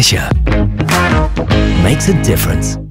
Kärcher makes a difference.